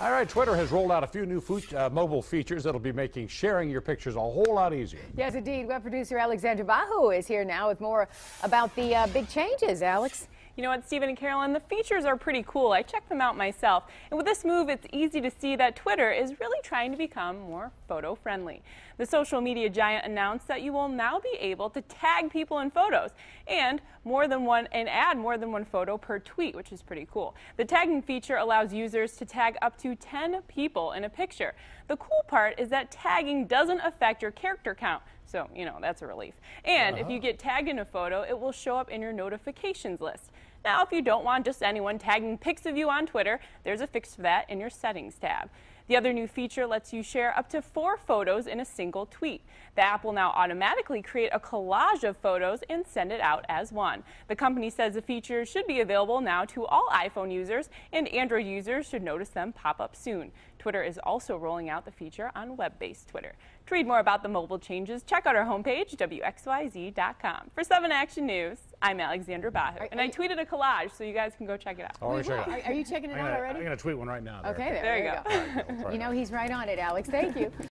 All right, Twitter has rolled out a few new mobile features that'll be making sharing your pictures a whole lot easier. Yes, indeed. Web producer Alexandra Bahou is here now with more about the big changes, Alex. You know what, Stephen and Carolyn, the features are pretty cool. I checked them out myself. And with this move, it's easy to see that Twitter is really trying to become more photo-friendly. The social media giant announced that you will now be able to tag people in photos and add more than one photo per tweet, which is pretty cool. The tagging feature allows users to tag up to 10 people in a picture. The cool part is that tagging doesn't affect your character count. So, you know, that's a relief. And if you get tagged in a photo, it will show up in your notifications list. Now, if you don't want just anyone tagging pics of you on Twitter, there's a fix for that in your settings tab. The other new feature lets you share up to 4 photos in a single tweet. The app will now automatically create a collage of photos and send it out as one. The company says the feature should be available now to all iPhone users, and Android users should notice them pop up soon. Twitter is also rolling out the feature on web-based Twitter. To read more about the mobile changes, check out our homepage, WXYZ.com. For 7 Action News, I'm Alexandra Bahou, and I tweeted a collage, so you guys can go check it out. Oh, check it out. Are you checking it out already? I'm going to tweet one right now. Okay, there you go. You know he's right on it, Alex. Thank you.